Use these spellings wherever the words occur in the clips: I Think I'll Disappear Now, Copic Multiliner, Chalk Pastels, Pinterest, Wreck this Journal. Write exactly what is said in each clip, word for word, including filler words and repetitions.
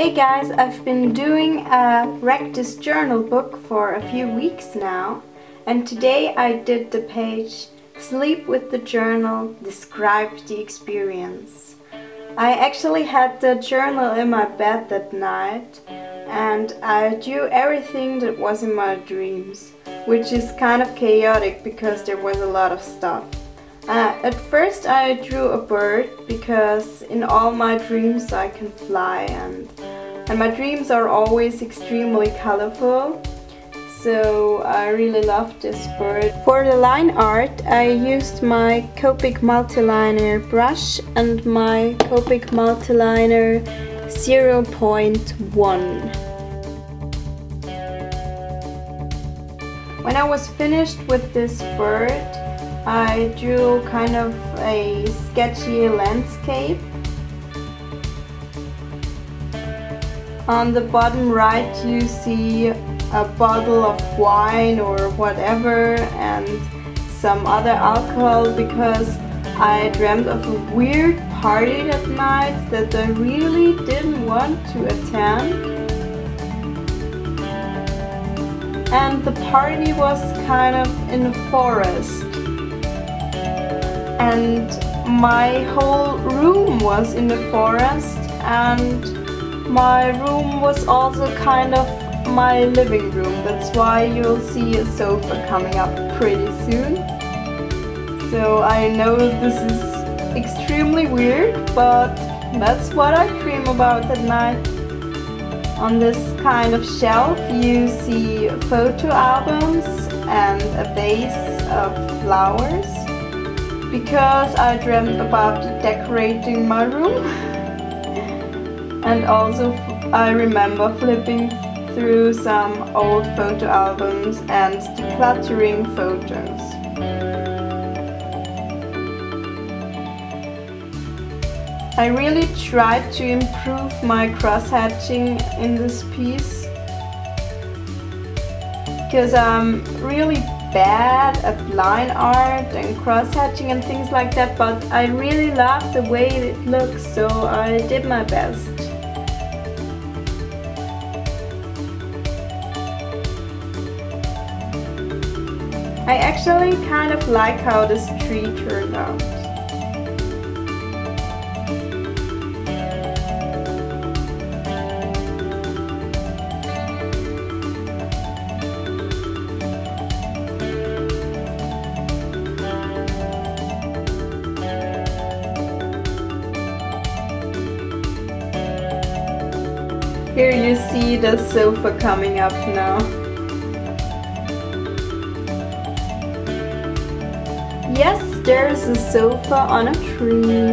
Hey guys, I've been doing a Wreck this Journal book for a few weeks now, and today I did the page Sleep with the Journal, Describe the Experience. I actually had the journal in my bed that night, and I drew everything that was in my dreams, which is kind of chaotic because there was a lot of stuff. Uh, at first I drew a bird, because in all my dreams I can fly, and, and my dreams are always extremely colorful, so I really love this bird. For the line art I used my Copic Multiliner brush and my Copic Multiliner zero point one. When I was finished with this bird, I drew kind of a sketchy landscape. On the bottom right you see a bottle of wine or whatever and some other alcohol, because I dreamt of a weird party that night that I really didn't want to attend. And the party was kind of in the forest. And my whole room was in the forest, and my room was also kind of my living room. That's why you'll see a sofa coming up pretty soon. So I know this is extremely weird, but that's what I dream about at night. On this kind of shelf you see photo albums and a vase of flowers, because I dreamt about decorating my room. And also I remember flipping through some old photo albums and decluttering photos. I really tried to improve my cross-hatching in this piece, because I'm really bad at line art and cross-hatching and things like that, but I really love the way it looks, so I did my best. I actually kind of like how this tree turned out. Here you see the sofa coming up now. Yes, there's a sofa on a tree.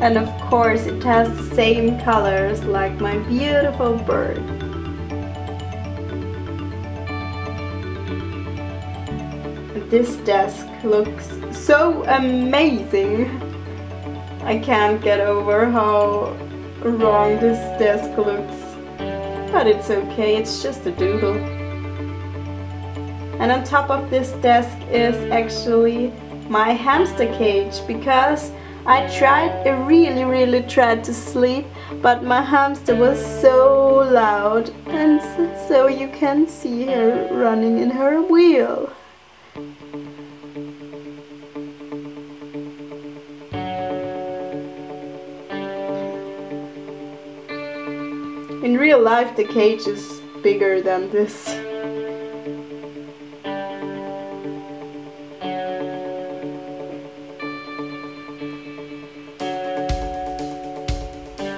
And of course it has the same colors like my beautiful bird. This desk looks so amazing. I can't get over how wrong this desk looks, but it's okay, it's just a doodle. And on top of this desk is actually my hamster cage, because I tried, I really really tried to sleep, but my hamster was so loud, and so you can see her running in her wheel. In real life, the cage is bigger than this.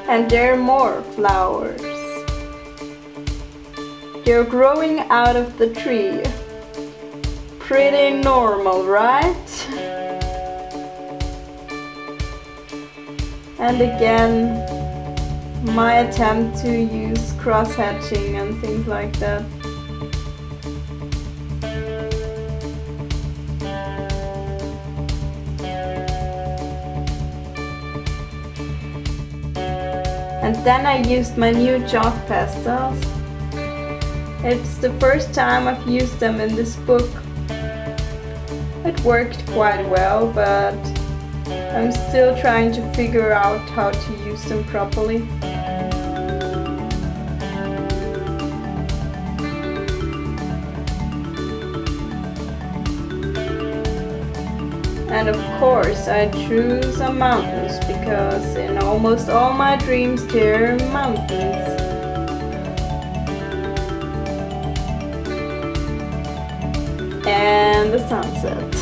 And there are more flowers. They're growing out of the tree. Pretty normal, right? And again, my attempt to use cross-hatching and things like that. And then I used my new chalk pastels It's the first time I've used them in this book. It worked quite well, but I'm still trying to figure out how to use them properly. And of course I drew some mountains, because in almost all my dreams there are mountains. And the sunset.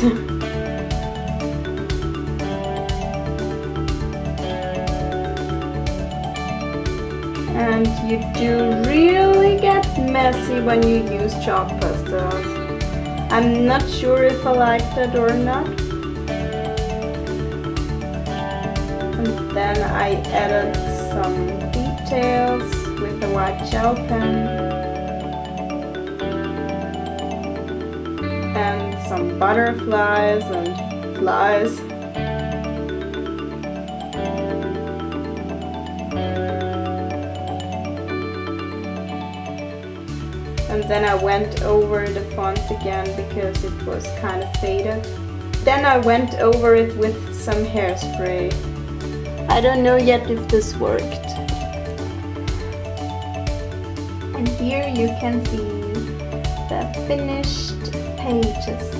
And you do really get messy when you use chalk pastels. I'm not sure if I like that or not. And then I added some details with a white gel pen and some butterflies and flies. And then I went over the font again because it was kind of faded. Then I went over it with some hairspray. I don't know yet if this worked. And here you can see the finished pages.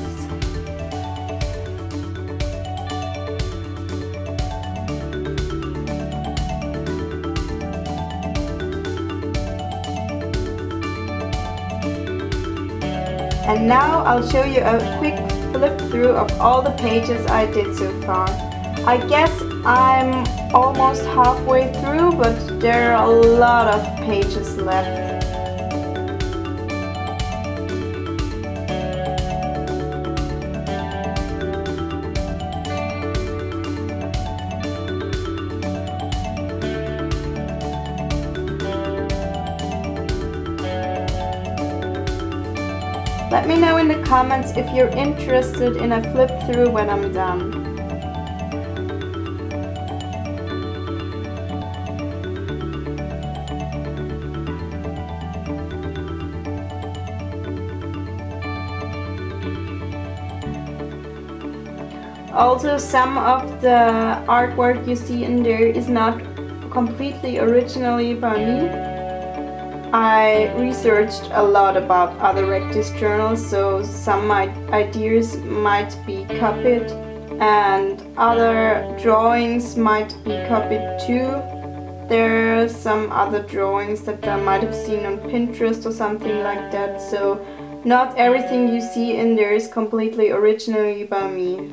And now I'll show you a quick flip through of all the pages I did so far. I guess I'm almost halfway through, but there are a lot of pages left. Let me know in the comments if you're interested in a flip through when I'm done. Also, some of the artwork you see in there is not completely originally by me. I researched a lot about other Wreck this journals, so some ideas might be copied and other drawings might be copied too. There are some other drawings that I might have seen on Pinterest or something like that, so not everything you see in there is completely originally by me.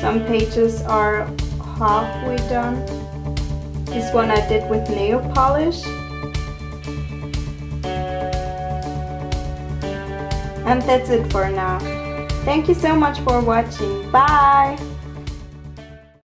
Some pages are halfway done. This one I did with nail polish. And that's it for now. Thank you so much for watching. Bye!